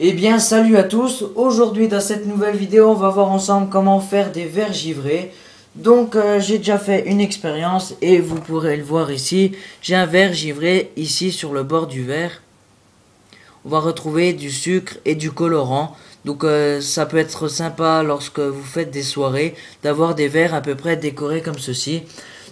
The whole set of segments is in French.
Eh bien salut à tous, aujourd'hui dans cette nouvelle vidéo on va voir ensemble comment faire des verres givrés. Donc j'ai déjà fait une expérience et vous pourrez le voir ici, j'ai un verre givré ici sur le bord du verre. On va retrouver du sucre et du colorant, donc ça peut être sympa lorsque vous faites des soirées d'avoir des verres à peu près décorés comme ceci.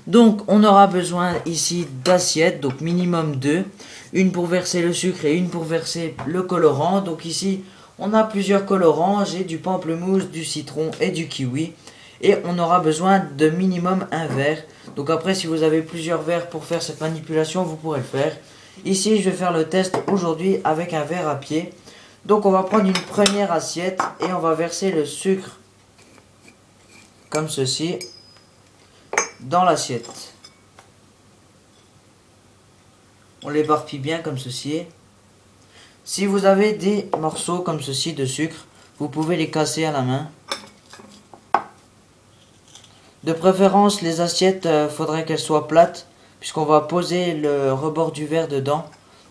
Donc on aura besoin ici d'assiettes, donc minimum 2, une pour verser le sucre et une pour verser le colorant. Donc ici on a plusieurs colorants, j'ai du pamplemousse, du citron et du kiwi. Et on aura besoin de minimum un verre. Donc après si vous avez plusieurs verres pour faire cette manipulation vous pourrez le faire. Ici je vais faire le test aujourd'hui avec un verre à pied. Donc on va prendre une première assiette et on va verser le sucre comme ceci dans l'assiette. On l'éparpille bien comme ceci. Si vous avez des morceaux comme ceci de sucre, vous pouvez les casser à la main. De préférence, les assiettes, faudrait qu'elles soient plates, puisqu'on va poser le rebord du verre dedans.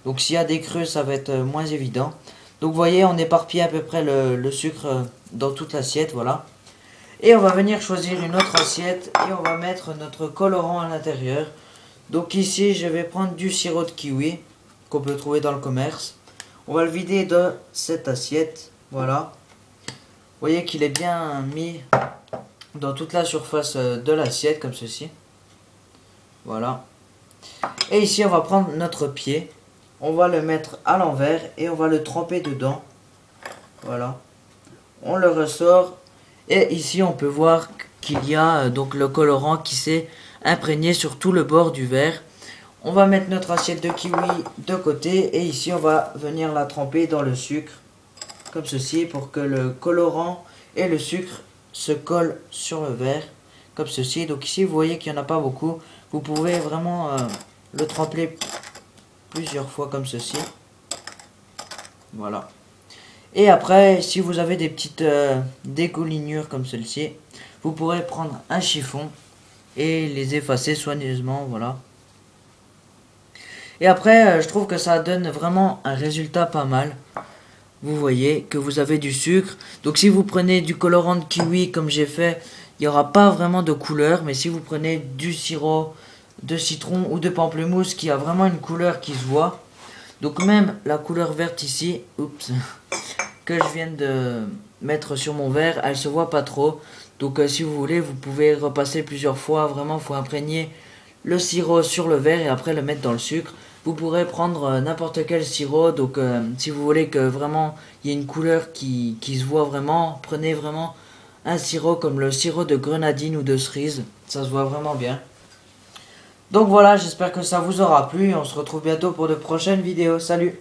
Donc s'il y a des creux, ça va être moins évident. Donc vous voyez, on éparpille à peu près le sucre dans toute l'assiette, voilà. Et on va venir choisir une autre assiette et on va mettre notre colorant à l'intérieur. Donc ici je vais prendre du sirop de kiwi qu'on peut trouver dans le commerce. On va le vider de cette assiette, voilà. Vous voyez qu'il est bien mis dans toute la surface de l'assiette comme ceci. Voilà. Et ici on va prendre notre pied. On va le mettre à l'envers et on va le tremper dedans. Voilà. On le ressort. Et ici on peut voir qu'il y a donc le colorant qui s'est imprégné sur tout le bord du verre. On va mettre notre assiette de kiwi de côté et ici on va venir la tremper dans le sucre comme ceci pour que le colorant et le sucre se collent sur le verre comme ceci. Donc ici vous voyez qu'il n'y en a pas beaucoup, vous pouvez vraiment le tremper plusieurs fois comme ceci. Voilà. Et après, si vous avez des petites décollinures comme celle-ci, vous pourrez prendre un chiffon et les effacer soigneusement, voilà. Et après, je trouve que ça donne vraiment un résultat pas mal. Vous voyez que vous avez du sucre. Donc si vous prenez du colorant de kiwi comme j'ai fait, il n'y aura pas vraiment de couleur. Mais si vous prenez du sirop de citron ou de pamplemousse qui a vraiment une couleur qui se voit. Donc même la couleur verte ici, oups, que je viens de mettre sur mon verre, elle se voit pas trop. Donc si vous voulez, vous pouvez repasser plusieurs fois. Vraiment, il faut imprégner le sirop sur le verre et après le mettre dans le sucre. Vous pourrez prendre n'importe quel sirop. Donc si vous voulez que vraiment il y ait une couleur qui se voit vraiment, prenez vraiment un sirop comme le sirop de grenadine ou de cerise. Ça se voit vraiment bien. Donc voilà, j'espère que ça vous aura plu. On se retrouve bientôt pour de prochaines vidéos. Salut!